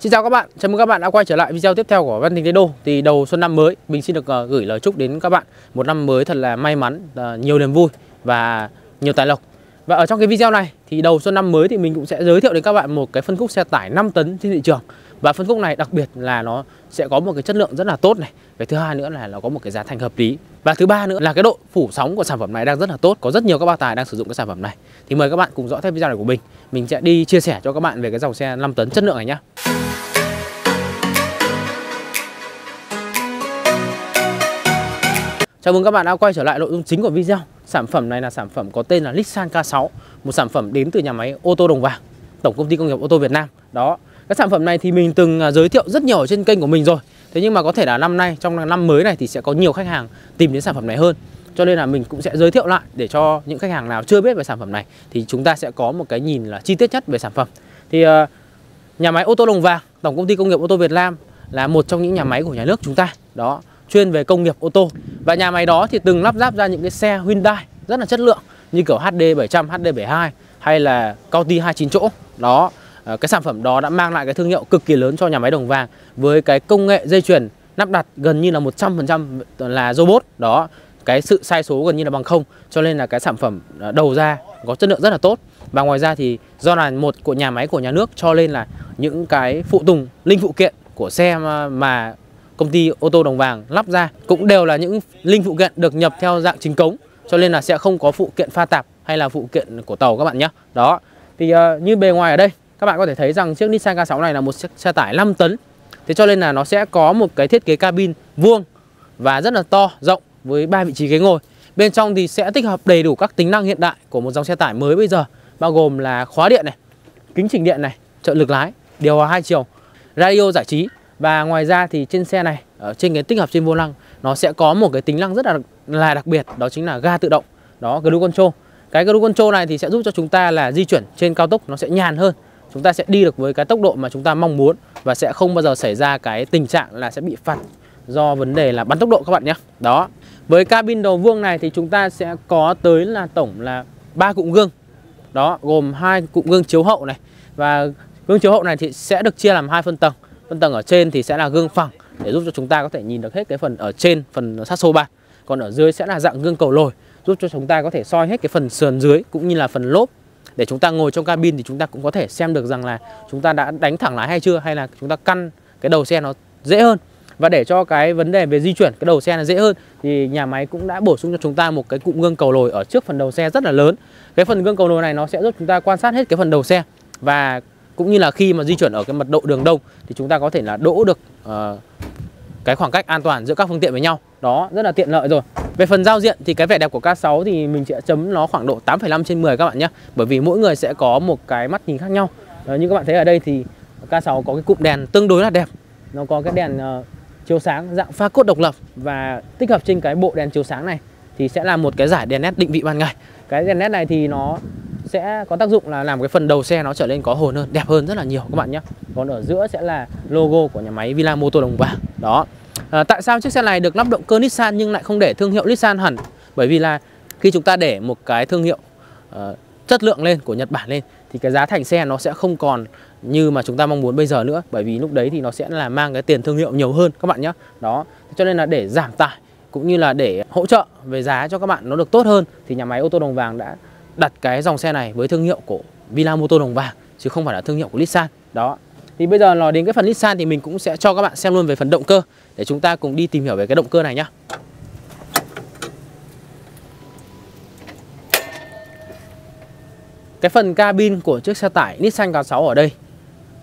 Xin chào các bạn, chào mừng các bạn đã quay trở lại video tiếp theo của Văn Tình Tây Đô. Thì đầu xuân năm mới, mình xin được gửi lời chúc đến các bạn một năm mới thật là may mắn, nhiều niềm vui và nhiều tài lộc. Và ở trong cái video này thì đầu xuân năm mới thì mình cũng sẽ giới thiệu đến các bạn một cái phân khúc xe tải 5 tấn trên thị trường. Và phân khúc này đặc biệt là nó sẽ có một cái chất lượng rất là tốt này. Cái thứ hai nữa là nó có một cái giá thành hợp lý. Và thứ ba nữa là cái độ phủ sóng của sản phẩm này đang rất là tốt. Có rất nhiều các bác tài đang sử dụng cái sản phẩm này. Thì mời các bạn cùng dõi theo video này của mình. Mình sẽ đi chia sẻ cho các bạn về cái dòng xe 5 tấn chất lượng này nhá. Chào mừng các bạn đã quay trở lại nội dung chính của video. Sản phẩm này là sản phẩm có tên là Nissan K6, một sản phẩm đến từ nhà máy Ô tô Đồng Vàng, Tổng Công ty Công nghiệp Ô tô Việt Nam. Đó, cái sản phẩm này thì mình từng giới thiệu rất nhiều ở trên kênh của mình rồi. Thế nhưng mà có thể là năm nay, trong năm mới này thì sẽ có nhiều khách hàng tìm đến sản phẩm này hơn. Cho nên là mình cũng sẽ giới thiệu lại để cho những khách hàng nào chưa biết về sản phẩm này thì chúng ta sẽ có một cái nhìn là chi tiết nhất về sản phẩm. Thì nhà máy Ô tô Đồng Vàng, Tổng Công ty Công nghiệp Ô tô Việt Nam là một trong những nhà máy của nhà nước chúng ta. Đó, chuyên về công nghiệp ô tô. Và nhà máy đó thì từng lắp ráp ra những cái xe Hyundai rất là chất lượng như kiểu HD 700, HD 72 hay là County 29 chỗ. Đó, cái sản phẩm đó đã mang lại cái thương hiệu cực kỳ lớn cho nhà máy Đồng Vàng với cái công nghệ dây chuyền lắp đặt gần như là 100% là robot. Đó, cái sự sai số gần như là bằng không, cho nên là cái sản phẩm đầu ra có chất lượng rất là tốt. Và ngoài ra thì do là một của nhà máy của nhà nước cho nên là những cái phụ tùng, linh phụ kiện của xe mà Công ty Ô tô Đồng Vàng lắp ra cũng đều là những linh phụ kiện được nhập theo dạng chính cống, cho nên là sẽ không có phụ kiện pha tạp hay là phụ kiện của tàu các bạn nhé. Đó, thì như bề ngoài ở đây các bạn có thể thấy rằng chiếc Nissan K6 này là một chiếc xe tải 5 tấn. Thế cho nên là nó sẽ có một cái thiết kế cabin vuông và rất là to, rộng với 3 vị trí ghế ngồi. Bên trong thì sẽ tích hợp đầy đủ các tính năng hiện đại của một dòng xe tải mới bây giờ, bao gồm là khóa điện này, kính chỉnh điện này, trợ lực lái, điều hòa 2 chiều, radio giải trí. Và ngoài ra thì trên xe này, ở trên cái tích hợp trên vô lăng, nó sẽ có một cái tính năng rất là đặc biệt, đó chính là ga tự động. Đó, cruise control. Cái cruise control này thì sẽ giúp cho chúng ta là di chuyển trên cao tốc nó sẽ nhàn hơn. Chúng ta sẽ đi được với cái tốc độ mà chúng ta mong muốn và sẽ không bao giờ xảy ra cái tình trạng là sẽ bị phạt do vấn đề là bắn tốc độ các bạn nhé. Đó. Với cabin đầu vuông này thì chúng ta sẽ có tới là tổng là 3 cụm gương. Đó, gồm 2 cụm gương chiếu hậu này, và gương chiếu hậu này thì sẽ được chia làm 2 phân tầng. Phần tầng ở trên thì sẽ là gương phẳng để giúp cho chúng ta có thể nhìn được hết cái phần ở trên, phần sát xô bàn. Còn ở dưới sẽ là dạng gương cầu lồi, giúp cho chúng ta có thể soi hết cái phần sườn dưới cũng như là phần lốp. Để chúng ta ngồi trong cabin thì chúng ta cũng có thể xem được rằng là chúng ta đã đánh thẳng lái hay chưa, hay là chúng ta căn cái đầu xe nó dễ hơn. Và để cho cái vấn đề về di chuyển cái đầu xe nó dễ hơn thì nhà máy cũng đã bổ sung cho chúng ta một cái cụm gương cầu lồi ở trước phần đầu xe rất là lớn. Cái phần gương cầu lồi này nó sẽ giúp chúng ta quan sát hết cái phần đầu xe, và cũng như là khi mà di chuyển ở cái mật độ đường đông thì chúng ta có thể là đỗ được cái khoảng cách an toàn giữa các phương tiện với nhau. Đó, rất là tiện lợi rồi. Về phần giao diện thì cái vẻ đẹp của K6 thì mình sẽ chấm nó khoảng độ 8,5 trên 10 các bạn nhé. Bởi vì mỗi người sẽ có một cái mắt nhìn khác nhau. Như các bạn thấy ở đây thì K6 có cái cụm đèn tương đối là đẹp. Nó có cái đèn chiếu sáng dạng pha cốt độc lập, và tích hợp trên cái bộ đèn chiếu sáng này thì sẽ là một cái giải đèn led định vị ban ngày. Cái đèn led này thì nó sẽ có tác dụng là làm cái phần đầu xe nó trở nên có hồn hơn, đẹp hơn rất là nhiều các bạn nhé. Còn ở giữa sẽ là logo của nhà máy Vinamotor Đồng Vàng. Đó. Tại sao chiếc xe này được lắp động cơ Nissan nhưng lại không để thương hiệu Nissan hẳn? Bởi vì là khi chúng ta để một cái thương hiệu chất lượng lên của Nhật Bản lên thì cái giá thành xe nó sẽ không còn như mà chúng ta mong muốn bây giờ nữa. Bởi vì lúc đấy thì nó sẽ là mang cái tiền thương hiệu nhiều hơn các bạn nhé. Đó. Cho nên là để giảm tải cũng như là để hỗ trợ về giá cho các bạn nó được tốt hơn thì nhà máy Ô tô Đồng Vàng đã đặt cái dòng xe này với thương hiệu của Vinamotor Đồng Vàng chứ không phải là thương hiệu của Nissan. Đó. Thì bây giờ nói đến cái phần Nissan thì mình cũng sẽ cho các bạn xem luôn về phần động cơ để chúng ta cùng đi tìm hiểu về cái động cơ này nhé. Cái phần cabin của chiếc xe tải Nissan K6 ở đây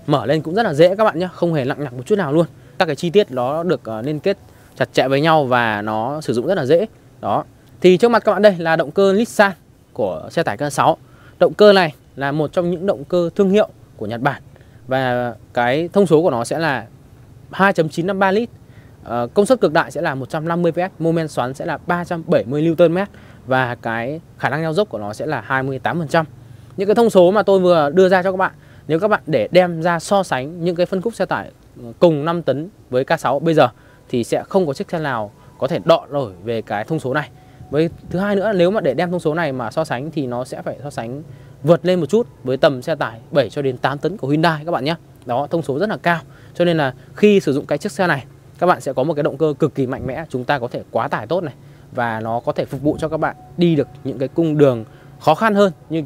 mở lên cũng rất là dễ các bạn nhé, không hề lằng nhằng một chút nào luôn. Các cái chi tiết nó được liên kết chặt chẽ với nhau và nó sử dụng rất là dễ. Đó. Thì trước mặt các bạn đây là động cơ Nissan của xe tải K6. Động cơ này là một trong những động cơ thương hiệu của Nhật Bản, và cái thông số của nó sẽ là 2.953 lít. Công suất cực đại sẽ là 150 PS, moment xoắn sẽ là 370 Nm và cái khả năng leo dốc của nó sẽ là 28%. Những cái thông số mà tôi vừa đưa ra cho các bạn, nếu các bạn để đem ra so sánh những cái phân khúc xe tải cùng 5 tấn với K6 bây giờ thì sẽ không có chiếc xe nào có thể đọ nổi về cái thông số này. Với thứ hai nữa, nếu mà để đem thông số này mà so sánh thì nó sẽ phải so sánh vượt lên một chút với tầm xe tải 7 cho đến 8 tấn của Hyundai các bạn nhé. đó, thông số rất là cao. Cho nên là khi sử dụng cái chiếc xe này, các bạn sẽ có một cái động cơ cực kỳ mạnh mẽ, chúng ta có thể quá tải tốt này, và nó có thể phục vụ cho các bạn đi được những cái cung đường khó khăn hơn, như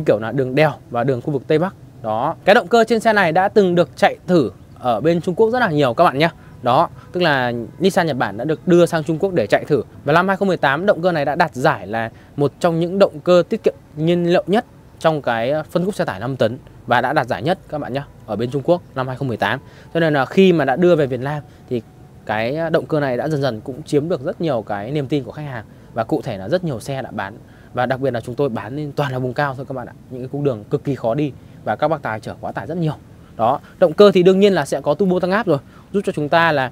kiểu là đường đèo và đường khu vực Tây Bắc. Đó, cái động cơ trên xe này đã từng được chạy thử ở bên Trung Quốc rất là nhiều các bạn nhé. Đó, tức là Nissan Nhật Bản đã được đưa sang Trung Quốc để chạy thử. Và năm 2018, động cơ này đã đạt giải là một trong những động cơ tiết kiệm nhiên liệu nhất trong cái phân khúc xe tải 5 tấn và đã đạt giải nhất các bạn nhé, ở bên Trung Quốc năm 2018. Cho nên là khi mà đã đưa về Việt Nam thì cái động cơ này đã dần dần cũng chiếm được rất nhiều cái niềm tin của khách hàng, và cụ thể là rất nhiều xe đã bán, và đặc biệt là chúng tôi bán lên toàn là vùng cao thôi các bạn ạ, những cái cung đường cực kỳ khó đi và các bác tài chở quá tải rất nhiều. Đó, động cơ thì đương nhiên là sẽ có turbo tăng áp rồi, giúp cho chúng ta là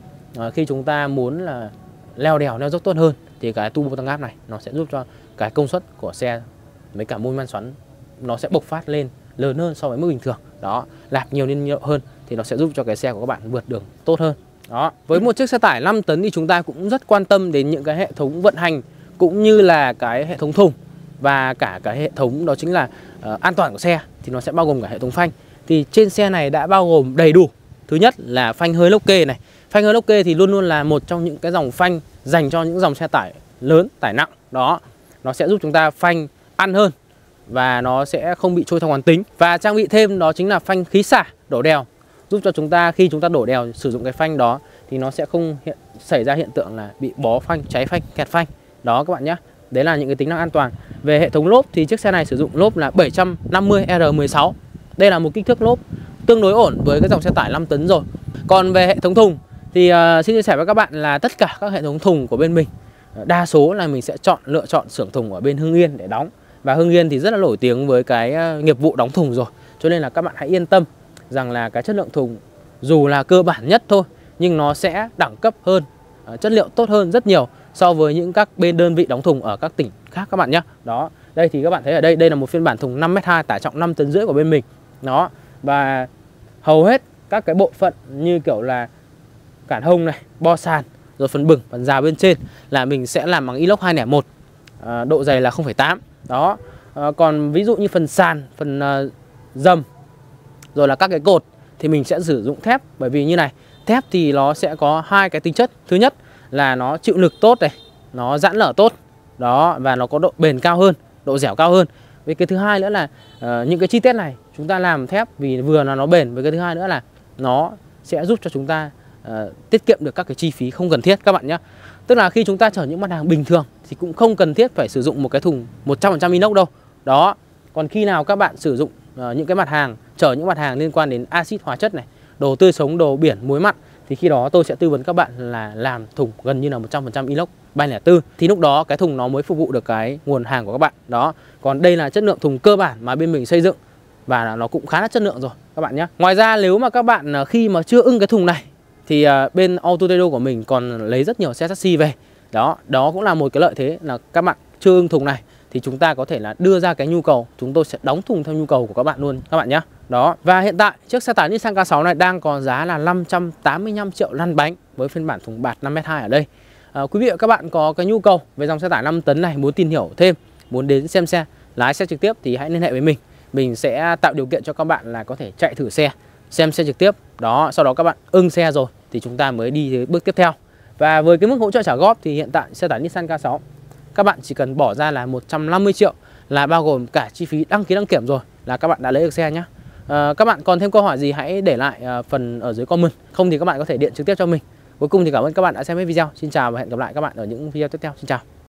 khi chúng ta muốn là leo đèo leo dốc tốt hơn thì cái turbo tăng áp này nó sẽ giúp cho cái công suất của xe với cả mô men xoắn nó sẽ bộc phát lên lớn hơn so với mức bình thường. Đó, nạp nhiều nhiên liệu hơn thì nó sẽ giúp cho cái xe của các bạn vượt đường tốt hơn. Đó, với một chiếc xe tải 5 tấn thì chúng ta cũng rất quan tâm đến những cái hệ thống vận hành cũng như là cái hệ thống thùng và cả cái hệ thống đó chính là an toàn của xe, thì nó sẽ bao gồm cả hệ thống phanh. Thì trên xe này đã bao gồm đầy đủ. Thứ nhất là phanh hơi lốc kê này. Phanh hơi lốc kê thì luôn luôn là một trong những cái dòng phanh dành cho những dòng xe tải lớn, tải nặng. Đó, nó sẽ giúp chúng ta phanh ăn hơn và nó sẽ không bị trôi theo quán tính. Và trang bị thêm đó chính là phanh khí xả đổ đèo, giúp cho chúng ta khi chúng ta đổ đèo sử dụng cái phanh đó thì nó sẽ không xảy ra hiện tượng là bị bó phanh, cháy phanh, kẹt phanh. Đó các bạn nhé, đấy là những cái tính năng an toàn. Về hệ thống lốp thì chiếc xe này sử dụng lốp là 750R16. Đây là một kích thước lốp tương đối ổn với cái dòng xe tải 5 tấn rồi. Còn về hệ thống thùng thì xin chia sẻ với các bạn là tất cả các hệ thống thùng của bên mình, đa số là mình sẽ lựa chọn xưởng thùng ở bên Hưng Yên để đóng. Và Hưng Yên thì rất là nổi tiếng với cái nghiệp vụ đóng thùng rồi. Cho nên là các bạn hãy yên tâm rằng là cái chất lượng thùng dù là cơ bản nhất thôi, nhưng nó sẽ đẳng cấp hơn, chất liệu tốt hơn rất nhiều so với những các bên đơn vị đóng thùng ở các tỉnh khác các bạn nhé. Đó, đây thì các bạn thấy ở đây, đây là một phiên bản thùng 5m2 tải trọng 5,5 tấn của bên mình. Đó, và hầu hết các cái bộ phận như kiểu là cản hông này, bo sàn, rồi phần bừng, phần rào bên trên là mình sẽ làm bằng inox 201, độ dày là 0,8. Đó, còn ví dụ như phần sàn, phần dầm, rồi là các cái cột thì mình sẽ sử dụng thép. Bởi vì như này, thép thì nó sẽ có hai cái tính chất. Thứ nhất là nó chịu lực tốt này, nó giãn nở tốt. Đó, và nó có độ bền cao hơn, độ dẻo cao hơn. Với cái thứ hai nữa là những cái chi tiết này chúng ta làm thép vì vừa là nó bền, với cái thứ hai nữa là nó sẽ giúp cho chúng ta tiết kiệm được các cái chi phí không cần thiết các bạn nhé. Tức là khi chúng ta chở những mặt hàng bình thường thì cũng không cần thiết phải sử dụng một cái thùng 100% inox đâu. Đó, còn khi nào các bạn sử dụng những cái mặt hàng, chở những mặt hàng liên quan đến axit hóa chất này, đồ tươi sống, đồ biển, muối mặn, thì khi đó tôi sẽ tư vấn các bạn là làm thùng gần như là 100% inox 304, thì lúc đó cái thùng nó mới phục vụ được cái nguồn hàng của các bạn. Đó, còn đây là chất lượng thùng cơ bản mà bên mình xây dựng và nó cũng khá là chất lượng rồi các bạn nhé. Ngoài ra nếu mà các bạn khi mà chưa ưng cái thùng này thì bên Autotedo của mình còn lấy rất nhiều xe taxi về. Đó cũng là một cái lợi thế, là các bạn chưa ưng thùng này thì chúng ta có thể là đưa ra cái nhu cầu, chúng tôi sẽ đóng thùng theo nhu cầu của các bạn luôn các bạn nhé. Đó, và hiện tại chiếc xe tải Nissan K6 này đang có giá là 585 triệu lăn bánh với phiên bản thùng bạt 5m2 ở đây. Quý vị và các bạn có cái nhu cầu về dòng xe tải 5 tấn này, muốn tìm hiểu thêm, muốn đến xem xe, lái xe trực tiếp thì hãy liên hệ với mình. Mình sẽ tạo điều kiện cho các bạn là có thể chạy thử xe, xem xe trực tiếp. Đó, sau đó các bạn ưng xe rồi thì chúng ta mới đi đến bước tiếp theo. Và với cái mức hỗ trợ trả góp thì hiện tại xe tải Nissan K6 các bạn chỉ cần bỏ ra là 150 triệu là bao gồm cả chi phí đăng ký đăng kiểm rồi là các bạn đã lấy được xe nhé. Các bạn còn thêm câu hỏi gì hãy để lại phần ở dưới comment, không thì các bạn có thể điện trực tiếp cho mình. Cuối cùng thì cảm ơn các bạn đã xem hết video. Xin chào và hẹn gặp lại các bạn ở những video tiếp theo. Xin chào.